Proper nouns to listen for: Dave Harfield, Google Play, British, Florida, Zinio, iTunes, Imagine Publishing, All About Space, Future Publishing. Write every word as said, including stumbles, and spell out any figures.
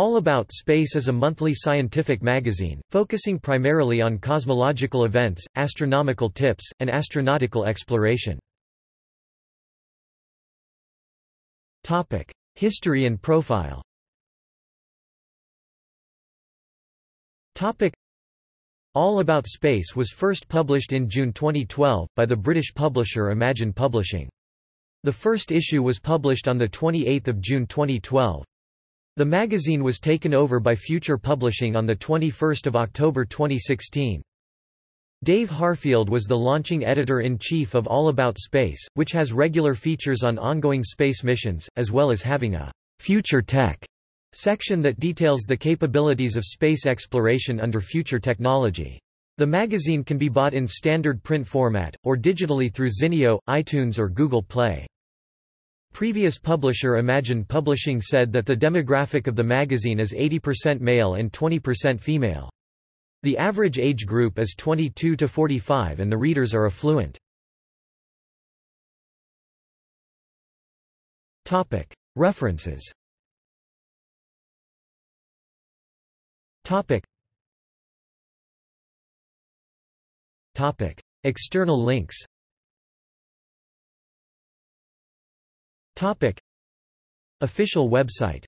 All About Space is a monthly scientific magazine, focusing primarily on cosmological events, astronomical tips, and astronautical exploration. History and profile. All About Space was first published in June twenty twelve, by the British publisher Imagine Publishing. The first issue was published on the twenty-eighth of June twenty twelve. The magazine was taken over by Future Publishing on the twenty-first of October twenty sixteen. Dave Harfield was the launching editor-in-chief of All About Space, which has regular features on ongoing space missions, as well as having a «future tech» section that details the capabilities of space exploration under future technology. The magazine can be bought in standard print format, or digitally through Zinio, iTunes or Google Play. Previous publisher Imagine Publishing said that the demographic of the magazine is eighty percent male and twenty percent female. The average age group is twenty-two to forty-five and the readers are affluent. Topic: References. Topic. Topic: External links. Topic: Official website.